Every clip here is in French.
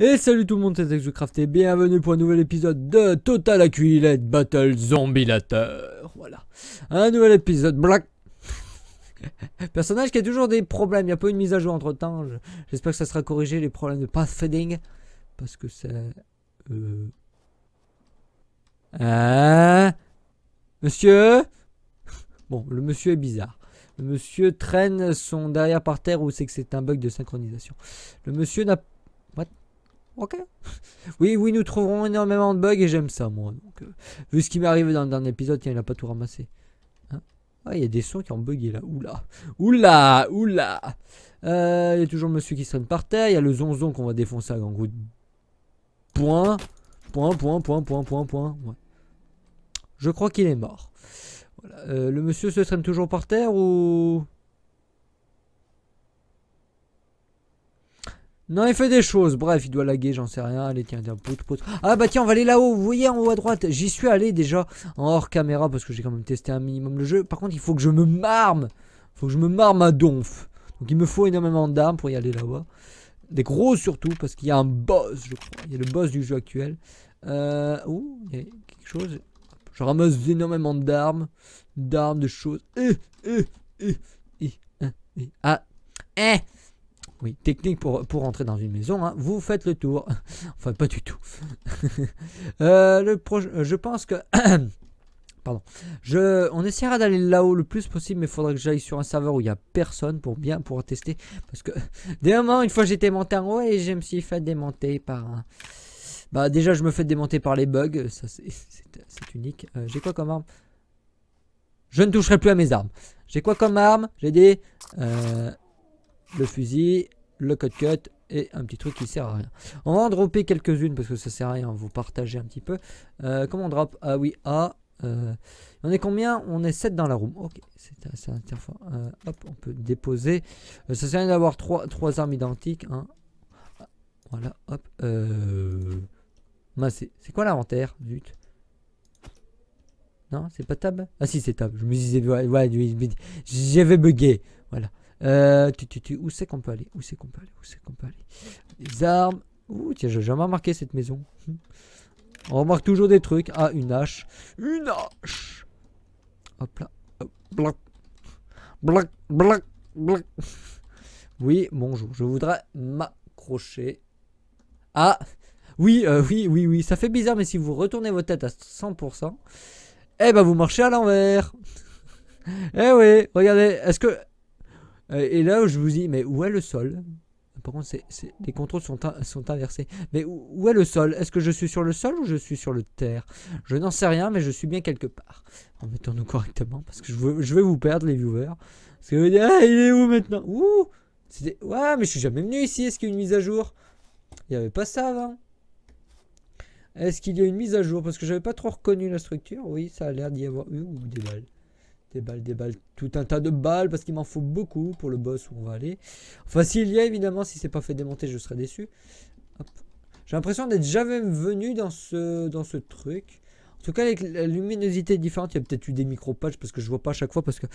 Et salut tout le monde, c'est AxeTheCraft et bienvenue pour un nouvel épisode de Total Accurate Battle Zombielator. Voilà, un nouvel épisode black. Personnage qui a toujours des problèmes, il y a pas une mise à jour entre temps. J'espère que ça sera corrigé, les problèmes de pathfinding. Parce que ça... Monsieur. Bon, le monsieur est bizarre. Le monsieur traîne son derrière par terre, ou c'est que c'est un bug de synchronisation. Le monsieur n'a... What? Ok. Oui, nous trouverons énormément de bugs et j'aime ça, moi. Donc, vu ce qui m'est arrivé dans le dernier épisode, tiens, il n'a pas tout ramassé. Hein? Ah, il y a des sons qui ont bugué là. Oula. Il y a toujours le monsieur qui traîne par terre. Il y a le zonzon qu'on va défoncer à grands coups de... Point. Ouais. Je crois qu'il est mort. Voilà. Le monsieur se traîne toujours par terre ou... Non, il fait des choses. Bref, il doit laguer, j'en sais rien. Allez, tiens, poutre. Ah bah tiens, on va aller là-haut. Vous voyez, en haut à droite. J'y suis allé déjà en hors caméra parce que j'ai quand même testé un minimum le jeu. Par contre, il faut que je me marme. Il faut que je me marme à donf. Donc il me faut énormément d'armes pour y aller là-bas. Des gros surtout, parce qu'il y a un boss, je crois. Il y a le boss du jeu actuel. Ouh, il y a quelque chose. Je ramasse énormément d'armes. De choses. Oui, technique pour rentrer dans une maison, hein. Vous faites le tour. Enfin, pas du tout. Je pense que... Pardon. On essaiera d'aller là-haut le plus possible, mais il faudrait que j'aille sur un serveur où il n'y a personne pour tester. Parce que, dès un moment, une fois j'étais monté en haut et je me suis fait démonter par un... Bah, déjà, je me fais démonter par les bugs. Ça, c'est unique. J'ai quoi comme arme? Je ne toucherai plus à mes armes. J'ai quoi comme arme? J'ai des... le fusil, le cut et un petit truc qui sert à rien. On va en dropper quelques-unes parce que ça sert à rien. Vous partagez un petit peu. Comment on drop? Ah oui, A. On est combien? On est 7 dans la room. Ok, c'est intéressant. Hop, on peut déposer. Ça sert à rien d'avoir 3 armes identiques. Hein. Voilà, hop. C'est quoi l'inventaire? Zut. Non, c'est pas table? Ah si, c'est table. Je me disais, ouais, j'avais bugué. Voilà. Où c'est qu'on peut aller? Des armes. Ouh, tiens, j'ai jamais remarqué cette maison. On remarque toujours des trucs. Ah, une hache. Hop là. Black. Oui, bonjour. Je voudrais m'accrocher. Ah, oui. Ça fait bizarre, mais si vous retournez votre tête à 100%, eh ben vous marchez à l'envers. Eh oui, regardez. Est-ce que... Et là, je vous dis, mais où est le sol? Par contre, les contrôles sont inversés. Mais où est le sol? Est-ce que je suis sur le sol ou je suis sur le terre? Je n'en sais rien, mais je suis bien quelque part. Remettons-nous correctement, parce que je vais vous perdre, les viewers. Parce que vous dites, ah, il est où maintenant? Ouh! Ouais, mais je suis jamais venu ici. Est-ce qu'il y a une mise à jour? Il n'y avait pas ça avant. Est-ce qu'il y a une mise à jour? Parce que j'avais pas trop reconnu la structure. Oui, ça a l'air d'y avoir eu des balles. Des balles, tout un tas de balles parce qu'il m'en faut beaucoup pour le boss où on va aller. Enfin, s'il y a évidemment, si c'est pas fait démonter, je serais déçu. J'ai l'impression d'être jamais venu dans ce truc. En tout cas, avec la luminosité différente, il y a peut-être eu des micro-pages parce que je vois pas à chaque fois. Parce que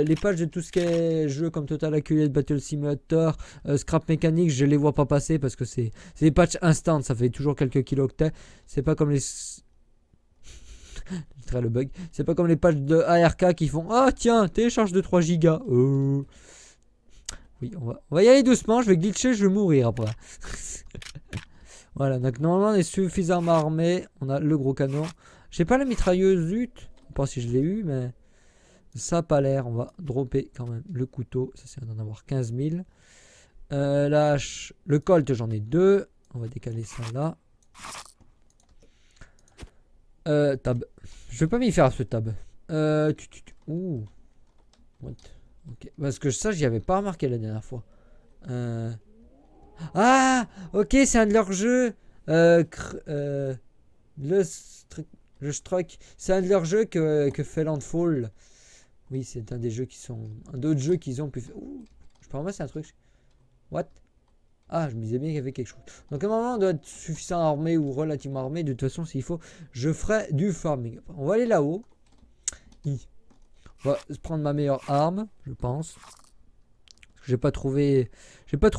les pages de tout ce qui est jeu comme Total Accurate Battle Simulator, Scrap Mécanique, je les vois pas passer parce que c'est des patchs instant, ça fait toujours quelques kilo-octets. C'est pas comme les. Le bug, c'est pas comme les pages de ARK qui font ah tiens, télécharge de 3 gigas. Oui, on va y aller doucement. Je vais glitcher, je vais mourir après. Voilà, donc normalement on est suffisamment armé. On a le gros canon. J'ai pas la mitrailleuse, zut. Je sais pas si je l'ai eu, mais ça a pas l'air. On va dropper quand même le couteau. Ça sert d'en avoir 15 000. La hache, le colt, j'en ai 2. On va décaler ça là. Tab. Je vais pas m'y faire ce tab. Ouh. What? Okay. Parce que ça, j'y avais pas remarqué la dernière fois. Ah, ok, c'est un de leurs jeux. Le Struck. C'est un de leurs jeux que fait Landfall. Oui, c'est un des jeux qui sont. Un d'autres jeux qu'ils ont pu faire. Ouh. Je peux ramasser un truc. What? Ah, je me disais bien qu'il y avait quelque chose. Donc à un moment, on doit être suffisamment armé ou relativement armé. De toute façon, s'il faut, je ferai du farming. On va aller là-haut. On va prendre ma meilleure arme, je pense. J'ai pas trouvé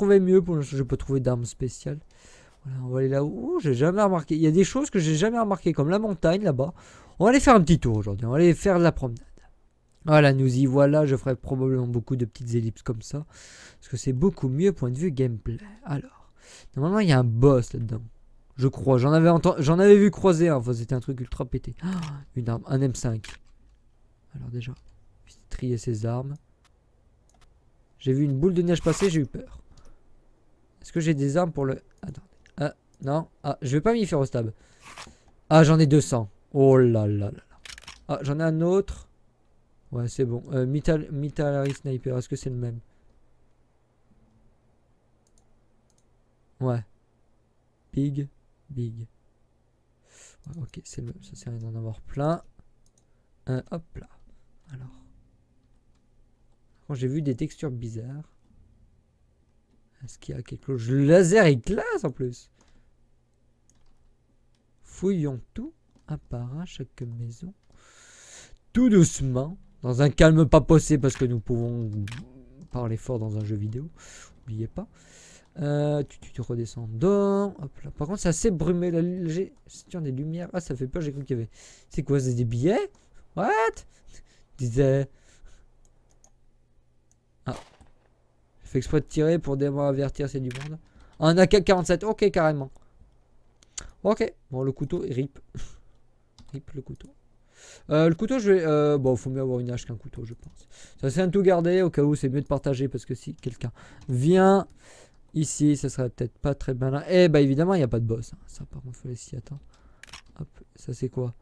mieux pour le jeu. J'ai pas trouvé d'arme spéciale. Voilà, on va aller là-haut. J'ai jamais remarqué. Il y a des choses que j'ai jamais remarquées, comme la montagne là-bas. On va aller faire un petit tour aujourd'hui. On va aller faire de la promenade. Voilà, nous y voilà. Je ferai probablement beaucoup de petites ellipses comme ça, parce que c'est beaucoup mieux point de vue gameplay. Alors, normalement, il y a un boss là-dedans. Je crois. J'en avais vu croiser. Hein. Enfin, c'était un truc ultra pété. Oh, une arme, un M5. Alors déjà, trier ses armes. J'ai vu une boule de neige passer. J'ai eu peur. Est-ce que j'ai des armes pour le... Attendez. Ah, non. Ah, je vais pas m'y faire au stab. Ah, j'en ai 200. Oh là là là là. Ah, j'en ai un autre. Ouais, c'est bon. Mitalari Sniper, est-ce que c'est le même? Ouais. Big. Ouais, ok, c'est le même. Ça sert à rien d'en avoir plein. Hop là. Alors. Quand j'ai vu des textures bizarres. Est-ce qu'il y a quelque chose? Le laser est classe en plus. Fouillons tout, un par un, chaque maison. Tout doucement, dans un calme pas possible parce que nous pouvons parler fort dans un jeu vidéo. N'oubliez pas. Tu te redescends dedans. Hop là. Par contre, c'est assez brumé. La gestion des lumières. Ah, ça fait peur, j'ai cru qu'il y avait. C'est quoi? C'est des billets? What? Disait. Ah. Fait exprès de tirer pour avertir, c'est du monde. Un AK-47, ok, carrément. Ok, bon, le couteau, rip. Rip le couteau. Le couteau, je vais... bon, faut mieux avoir une hache qu'un couteau, je pense. Ça sert à tout garder, au cas où c'est mieux de partager, parce que si quelqu'un vient ici, ça serait peut-être pas très malin. Eh bah évidemment, il n'y a pas de boss. Hein. Ça, par contre, il fallait s'y attendre. Hop, ça c'est quoi?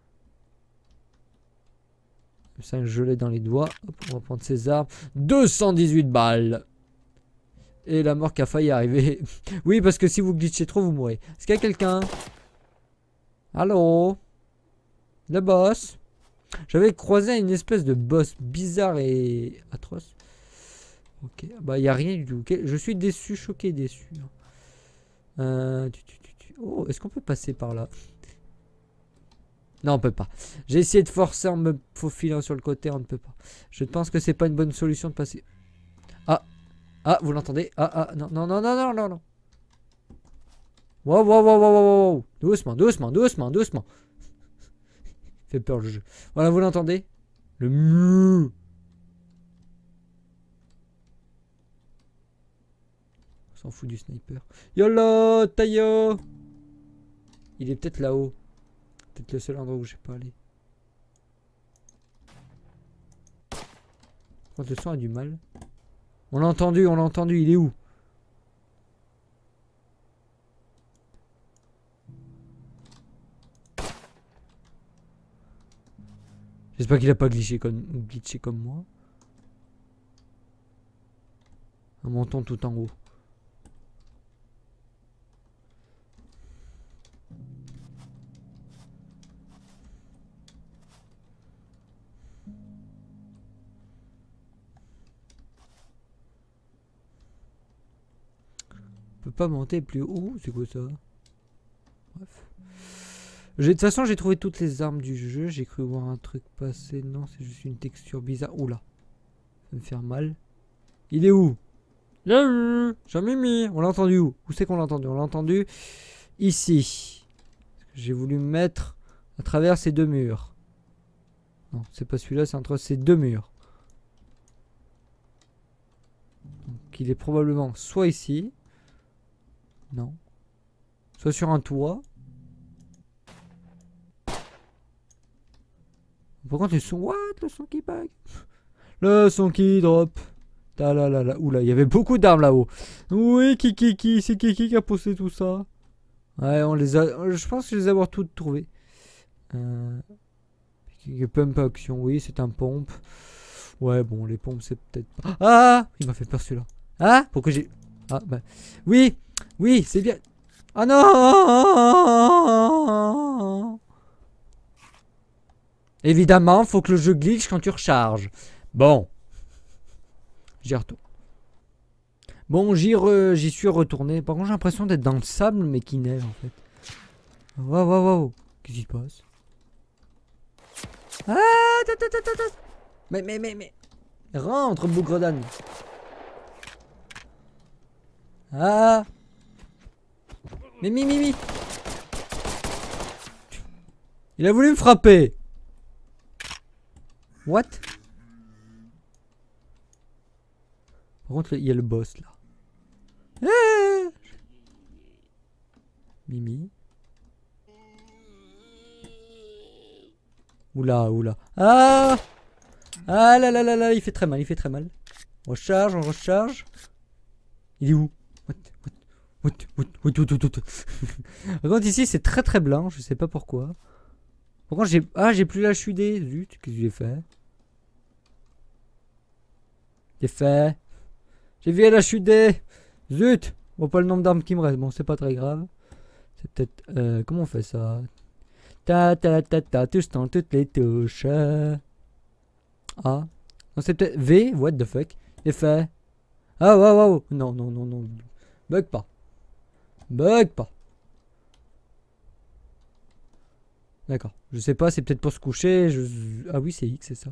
Ça, je l'ai dans les doigts. Hop, on va prendre ses armes. 218 balles. Et la mort qui a failli arriver. Oui, parce que si vous glitchez trop, vous mourrez. Est-ce qu'il y a quelqu'un? Allô? Le boss? J'avais croisé une espèce de boss bizarre et atroce. Ok, bah il n'y a rien du tout. Okay. Je suis déçu, choqué, déçu. Oh, est-ce qu'on peut passer par là? Non, on peut pas. J'ai essayé de forcer en me faufilant sur le côté, on ne peut pas. Je pense que c'est pas une bonne solution de passer. Ah! Ah, vous l'entendez? Ah, ah, non, non, non, non, non, non, non. Wow, wow, wow, wow, wow, wow. Doucement, doucement, doucement, doucement. Fait peur le jeu. Voilà, vous l'entendez? Le mouh. On s'en fout du sniper. YOLO, taillot. Il est peut-être là-haut. Peut-être le seul endroit où j'ai pas allé. Quand le son a du mal. On l'a entendu, on l'a entendu. Il est où? J'espère qu'il a pas glitché comme moi. Un montant tout en haut. Pas monter plus haut, c'est quoi ça? Bref, de toute façon j'ai trouvé toutes les armes du jeu. J'ai cru voir un truc passer. Non, c'est juste une texture bizarre. Oula, ça me fait mal. Il est où? Jean-Mimi, on l'a entendu où? Où c'est qu'on l'a entendu? On l'a entendu ici. J'ai voulu me mettre à travers ces deux murs. Non, c'est pas celui-là, c'est entre ces deux murs. Donc il est probablement soit ici. Non. Soit sur un toit. Par contre, le son... What? Le son qui bug. Le son qui drop. Ta la la la. Oula, il y avait beaucoup d'armes là-haut. Oui, qui. C'est qui a posté tout ça? Ouais, on les a... Je pense que je les ai toutes trouvées. Pump action, oui, c'est un pompe. Ouais, bon, les pompes, c'est peut-être pas... Ah! Il m'a fait peur celui-là. Ah! Pourquoi j'ai... Ah, bah... Oui! Oui, c'est bien. Ah non! Évidemment, faut que le jeu glitch quand tu recharges. Bon. J'y retourne. Bon, j'y suis retourné. Par contre, j'ai l'impression d'être dans le sable, mais qui neige en fait. Waouh, waouh, waouh. Qu'est-ce qui se passe? Ah! Mais. Rentre, bougre d'âne. Ah! Mais Mimi. Il a voulu me frapper. What? Par contre, il y a le boss là. Ah Mimi. Oula, oula. Ah! Ah là là là là, il fait très mal, il fait très mal. On recharge, on recharge. Il est où? Par contre, ici, c'est très très blanc, je sais pas pourquoi. Par contre, j'ai. Ah, j'ai plus la chudée. Zut, qu'est-ce que j'ai fait? J'ai fait. J'ai vu la chudée. Zut! Bon, pas le nombre d'armes qui me reste. Bon, c'est pas très grave. C'est peut-être. Comment on fait ça? Ta ta ta ta, touche dans toutes les touches. Ah. Non, c'est peut-être. V, what the fuck? J'ai fait. Ah, waouh, waouh! Non, non, non, non. Bug pas. Bug pas. D'accord. Je sais pas, c'est peut-être pour se coucher. Ah oui, c'est X, c'est ça.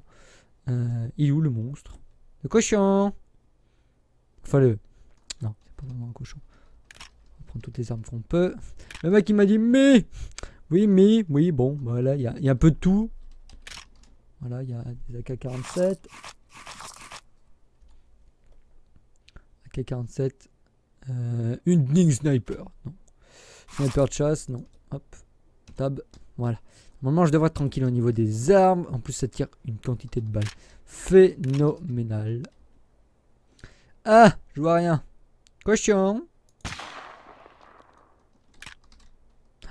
Il est où le monstre? Le cochon. Enfin le... Non, c'est pas vraiment un cochon. On prend toutes les armes qu'on peut. Le mec il m'a dit mais... Oui mais... Oui bon, voilà, il y a un peu de tout. Voilà, il y a des AK-47. AK-47. Une Ning Sniper. Non. Sniper de chasse, non. Hop. Tab. Voilà. Normalement, je devrais être tranquille au niveau des armes. En plus, ça tire une quantité de balles phénoménale. Ah, je vois rien. Cochon.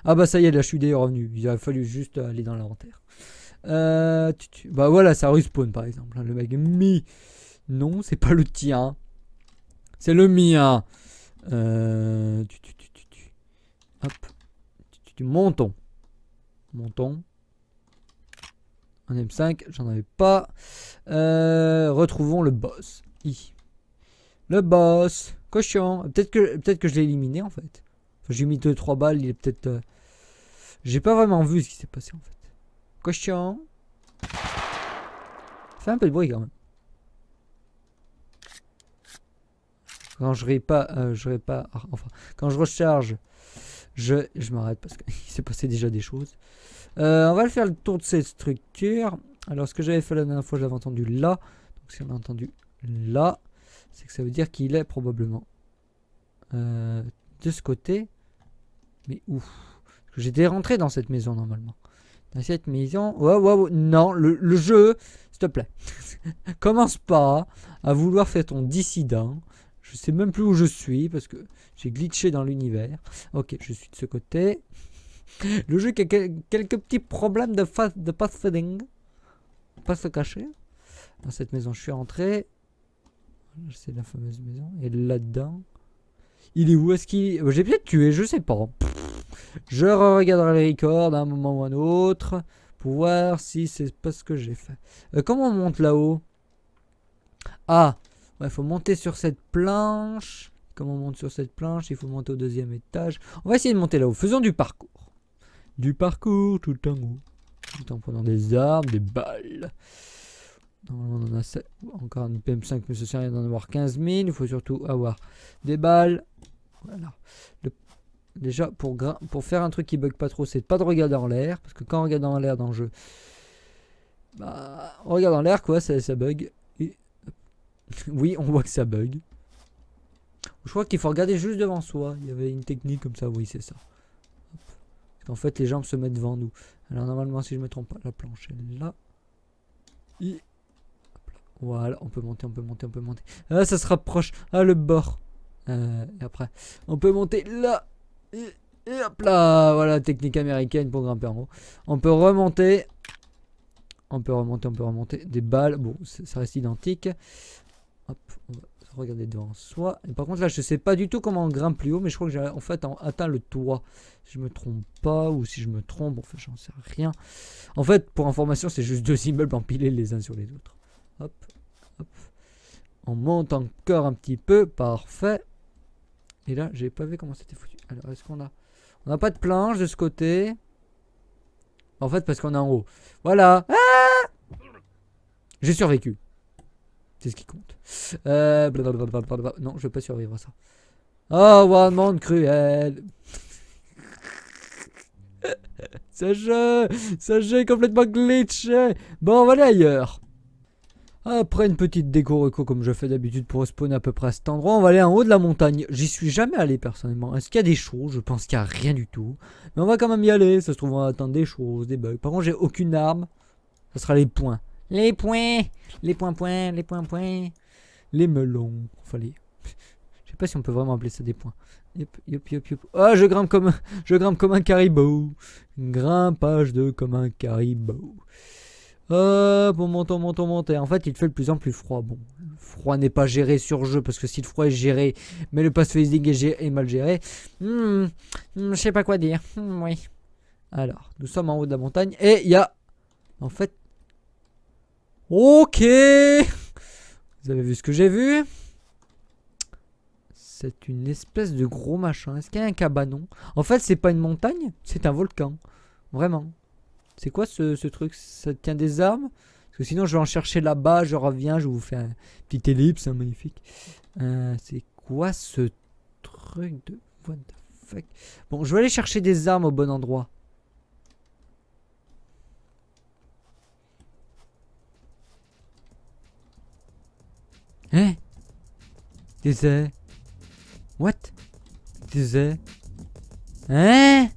Ah bah ça y est, la chute est revenue. Il a fallu juste aller dans l'inventaire. Bah voilà, ça respawn par exemple. Le mec mi. Non, c'est pas le tien. C'est le mien. Hop. Monton. Monton. Un M5, j'en avais pas. Retrouvons le boss. I. Le boss. Cochon. Peut-être que je l'ai éliminé en fait. Enfin, j'ai mis 2-3 balles. Il est peut-être. J'ai pas vraiment vu ce qui s'est passé en fait. Cochon. Fait un peu de bruit quand même. Quand je répare. Enfin, quand je recharge. Je m'arrête parce qu'il s'est passé déjà des choses. On va faire le tour de cette structure. Alors, ce que j'avais fait la dernière fois, je l'avais entendu là. Donc, si on a entendu là, c'est que ça veut dire qu'il est probablement de ce côté. Mais où? Parce que j'étais rentré dans cette maison normalement. Dans cette maison. Waouh, waouh, non, le jeu, s'il te plaît. Commence pas à vouloir faire ton dissident. Je sais même plus où je suis parce que j'ai glitché dans l'univers. Ok, je suis de ce côté. Le jeu qui a quelques petits problèmes de pathfinding. Pas se cacher. Dans cette maison, je suis rentré. C'est la fameuse maison. Et là-dedans. Il est où? Est-ce qu'il... J'ai peut-être tué, je sais pas. Je regarderai les records à un moment ou à un autre. Pour voir si c'est pas ce que j'ai fait. Comment on monte là-haut? Ah! Ouais, faut monter sur cette planche. Comment on monte sur cette planche? Il faut monter au deuxième étage. On va essayer de monter là-haut. Faisons du parcours. Du parcours tout en haut. Tout en prenant des armes, des balles. Normalement, on en a 7. Encore une PM5, mais ça sert à rien d'en avoir 15 000. Il faut surtout avoir des balles. Voilà. Déjà, pour faire un truc qui bug pas trop, c'est de pas de regarder en l'air. Parce que quand on regarde en l'air dans le jeu, bah, on regarde en l'air, quoi, ça bug. Et... Oui, on voit que ça bug. Je crois qu'il faut regarder juste devant soi. Il y avait une technique comme ça, oui, c'est ça. Parce qu'en fait, les jambes se mettent devant nous. Alors, normalement, si je me trompe pas, la planche est là. Et... Voilà, on peut monter, on peut monter, on peut monter. Ah, ça se rapproche. Ah, le bord. Et après, on peut monter là. Et hop là. Voilà, technique américaine pour grimper en haut. On peut remonter. On peut remonter, on peut remonter. Des balles. Bon, ça reste identique. Hop, on va regarder devant soi. Et par contre, là, je sais pas du tout comment on grimpe plus haut. Mais je crois que j'ai en fait atteint le toit. Si je me trompe pas ou si je me trompe. Enfin, j'en sais rien. En fait, pour information, c'est juste deux immeubles empilés les uns sur les autres. Hop, hop. On monte encore un petit peu. Parfait. Et là, j'ai pas vu comment c'était foutu. Alors, est-ce qu'on a... On n'a pas de planche de ce côté. En fait, parce qu'on est en haut. Voilà. Ah, j'ai survécu. C'est ce qui compte. Non, je vais pas survivre à ça. Oh, one monde cruel. Ce jeu est complètement glitché. Bon, on va aller ailleurs. Après une petite déco reco comme je fais d'habitude pour spawn à peu près à cet endroit, on va aller en haut de la montagne. J'y suis jamais allé personnellement. Est-ce qu'il y a des choses? Je pense qu'il n'y a rien du tout. Mais on va quand même y aller. Ça se trouve on va atteindre des choses, des bugs. Par contre j'ai aucune arme. Ça sera les points. Les points. Les points points. Les points points. Les melons. Enfin les... Je sais pas si on peut vraiment appeler ça des points. Yop, yop, yop, yop. Oh je grimpe comme un caribou. Grimpage de comme un caribou. Bon, monte. En fait, il fait de plus en plus froid. Bon, le froid n'est pas géré sur jeu, parce que si le froid est géré, mais le pass phasing est mal géré. Je sais pas quoi dire. Oui. Alors, nous sommes en haut de la montagne, et il y a... En fait... Ok. Vous avez vu ce que j'ai vu? C'est une espèce de gros machin. Est-ce qu'il y a un cabanon? En fait, c'est pas une montagne, c'est un volcan. Vraiment. C'est quoi ce truc? Ça tient des armes? Parce que sinon je vais en chercher là-bas, je reviens, je vous fais un petit ellipse, hein, magnifique. C'est quoi ce truc de... What the fuck? Bon, je vais aller chercher des armes au bon endroit. Hein? Disais? What? Disais? Hein?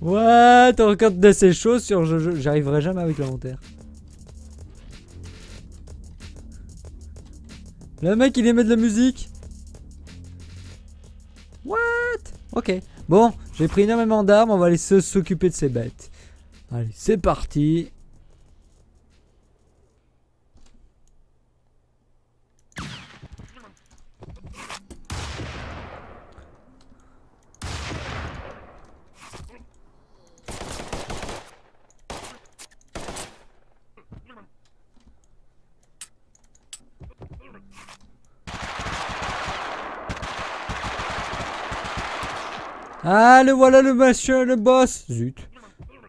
What? On raconte de ces choses sur jeu. J'arriverai jamais avec l'inventaire. Le mec il émet de la musique. What? Ok. Bon, j'ai pris énormément d'armes. On va aller s'occuper de ces bêtes. Allez, c'est parti. Ah, le voilà le monsieur, le boss. Zut.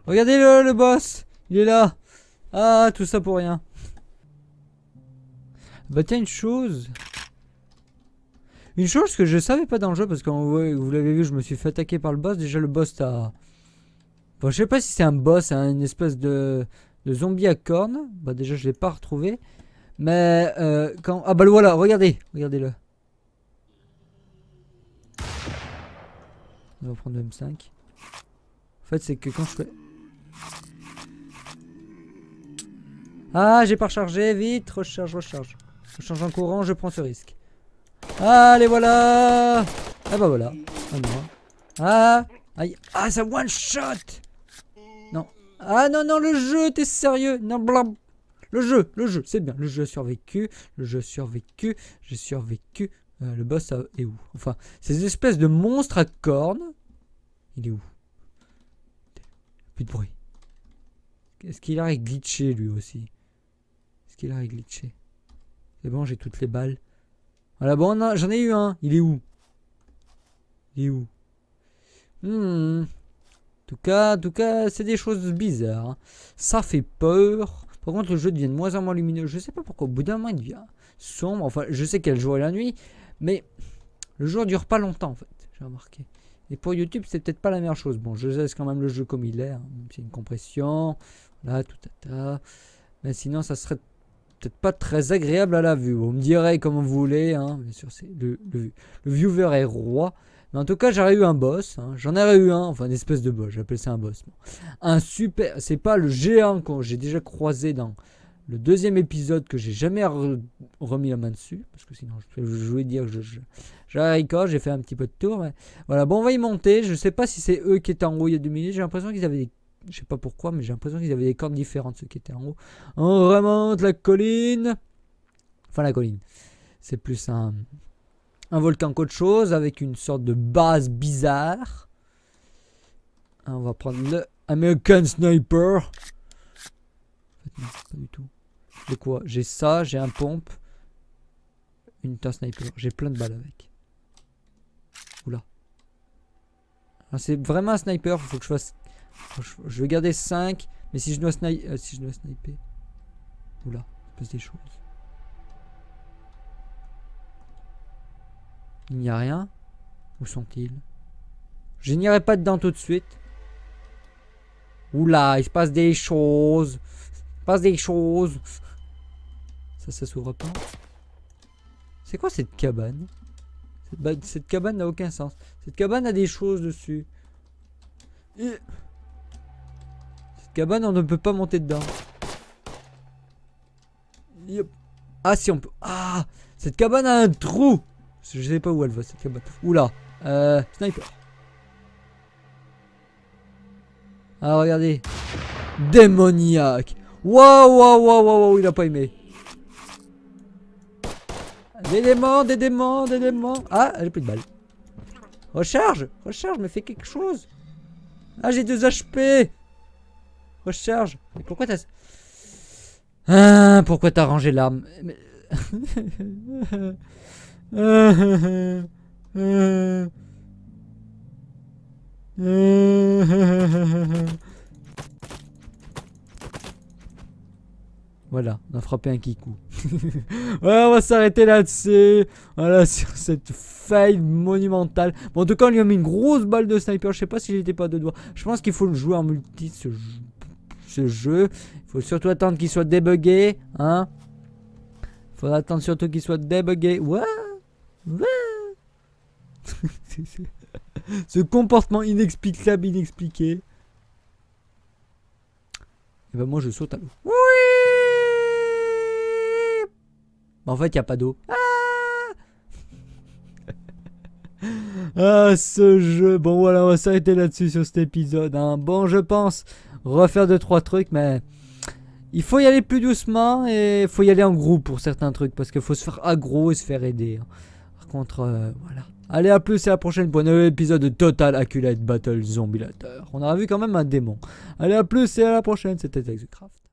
Regardez-le, le boss. Il est là. Ah, tout ça pour rien. Bah tiens, une chose. Une chose que je savais pas dans le jeu, parce que vous l'avez vu, je me suis fait attaquer par le boss. Déjà, le boss, t'as... Bon, je sais pas si c'est un boss, hein, une espèce de zombie à cornes. Bah déjà, je l'ai pas retrouvé. Mais quand... Ah bah le voilà, regardez. Regardez-le. On va prendre le M5. En fait, c'est que quand je fais... Ah, j'ai pas rechargé. Vite, recharge. Je change en courant, je prends ce risque. Ah, les voilà. Ah bah voilà. Ah non. Ah, aïe. Ah, ça one shot. Non. Ah non, le jeu, t'es sérieux? Non, blam. Le jeu, c'est bien. Le jeu a survécu. J'ai survécu. Le boss est où? Enfin, ces espèces de monstres à cornes. Il est où? Plus de bruit. Est-ce qu'il a glitché lui aussi? Est-ce qu'il a glitché? C'est bon, j'ai toutes les balles. Voilà, bon, j'en ai eu un. Il est où? En tout cas, c'est des choses bizarres. Hein. Ça fait peur. Par contre, le jeu devient de moins en moins lumineux. Je sais pas pourquoi. Au bout d'un moment, il devient sombre. Enfin, je sais qu'elle joue à la nuit. Mais le jour dure pas longtemps en fait, j'ai remarqué. Et pour YouTube, c'est peut-être pas la meilleure chose. Bon, je laisse quand même le jeu comme il est, hein, même s'il y a une compression, voilà, tout à ta. Mais sinon, ça serait peut-être pas très agréable à la vue. Vous me direz comme vous voulez, hein. Bien sûr, c'est le viewer est roi. Mais en tout cas, j'aurais eu un boss, hein. J'en aurais eu un, enfin une espèce de boss, j'appelle ça un boss. Bon. Un super, c'est pas le géant que j'ai déjà croisé dans... Le deuxième épisode que j'ai jamais remis la main dessus, parce que sinon je voulais dire que j'arricole, j'ai fait un petit peu de tour. Mais... Voilà, bon on va y monter, je sais pas si c'est eux qui étaient en haut il y a 2 minutes, j'ai l'impression qu'ils avaient des... Je sais pas pourquoi, mais j'ai l'impression qu'ils avaient des cordes différentes ceux qui étaient en haut. On remonte la colline. Enfin la colline, c'est plus un volcan qu'autre chose, avec une sorte de base bizarre. On va prendre le American Sniper. En fait, non, pas du tout. J'ai quoi? J'ai ça, j'ai un pompe, un sniper, j'ai plein de balles avec. Oula. C'est vraiment un sniper, faut que je fasse... Je vais garder 5, mais si je dois sniper... Oula. passe des choses. Il n'y a rien. Où sont-ils? Je n'irai pas dedans tout de suite. Oula, il se passe des choses. Il se passe des choses. Ça, ça s'ouvre pas. C'est quoi cette cabane? Cette cabane n'a aucun sens. Cette cabane a des choses dessus. Cette cabane, on ne peut pas monter dedans. Ah, si on peut. Ah, cette cabane a un trou. Je sais pas où elle va, cette cabane. Oula, sniper. Ah, regardez. Démoniaque. Waouh, waouh, waouh, waouh, il a pas aimé. Des démons, des démons, des démons. Ah, j'ai plus de balles. Recharge, recharge, mais fais quelque chose. Ah, j'ai 2 HP. Recharge. Mais pourquoi t'as... Ah, pourquoi t'as rangé l'arme? Mais... Voilà, on a frappé un kikou. Voilà, on va s'arrêter là-dessus. Voilà, sur cette faille monumentale. Bon, en tout cas, on lui a mis une grosse balle de sniper. Je sais pas si j'étais pas de doigts. Je pense qu'il faut le jouer en multi, ce jeu. Il faut surtout attendre qu'il soit débugué. Hein? Il faudra attendre surtout qu'il soit débugué. Ouais. Ouais. Ce comportement inexplicable, inexpliqué. Et ben moi, je saute à l'eau. Oui. En fait, il n'y a pas d'eau. Ah, ah, ce jeu. Bon, voilà, on va s'arrêter là-dessus sur cet épisode. Hein. Bon, je pense refaire 2-3 trucs, mais il faut y aller plus doucement et il faut y aller en groupe pour certains trucs parce qu'il faut se faire aggro et se faire aider. Hein. Par contre, voilà. Allez, à plus et à la prochaine pour un nouvel épisode de Total Accurate Battle Zombielator. On aura vu quand même un démon. Allez, à plus et à la prochaine. C'était AxeTheCraft.